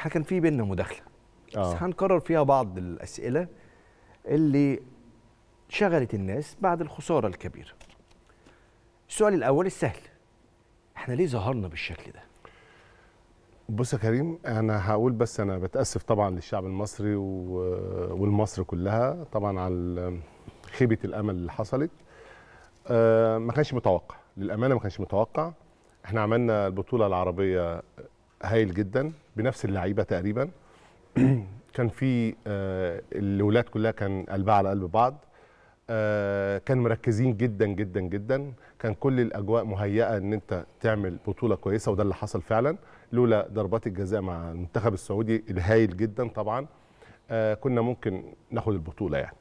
احنا كان في بينا مداخله بس هنكرر فيها بعض الاسئله اللي شغلت الناس بعد الخساره الكبيره. السؤال الاول السهل، احنا ليه ظهرنا بالشكل ده؟ بص يا كريم، انا هقول بس انا بتاسف طبعا للشعب المصري والمصر كلها طبعا على خيبه الامل اللي حصلت. ما كانش متوقع، للامانه ما كانش متوقع. احنا عملنا البطوله العربيه هايل جدا بنفس اللعيبه تقريبا. كان في الولاد كلها كان قلبها على قلب بعض، كان مركزين جدا جدا جدا، كان كل الاجواء مهيئه ان انت تعمل بطوله كويسه، وده اللي حصل فعلا لولا ضربات الجزاء مع المنتخب السعودي الهايل جدا طبعا. كنا ممكن ناخد البطوله يعني.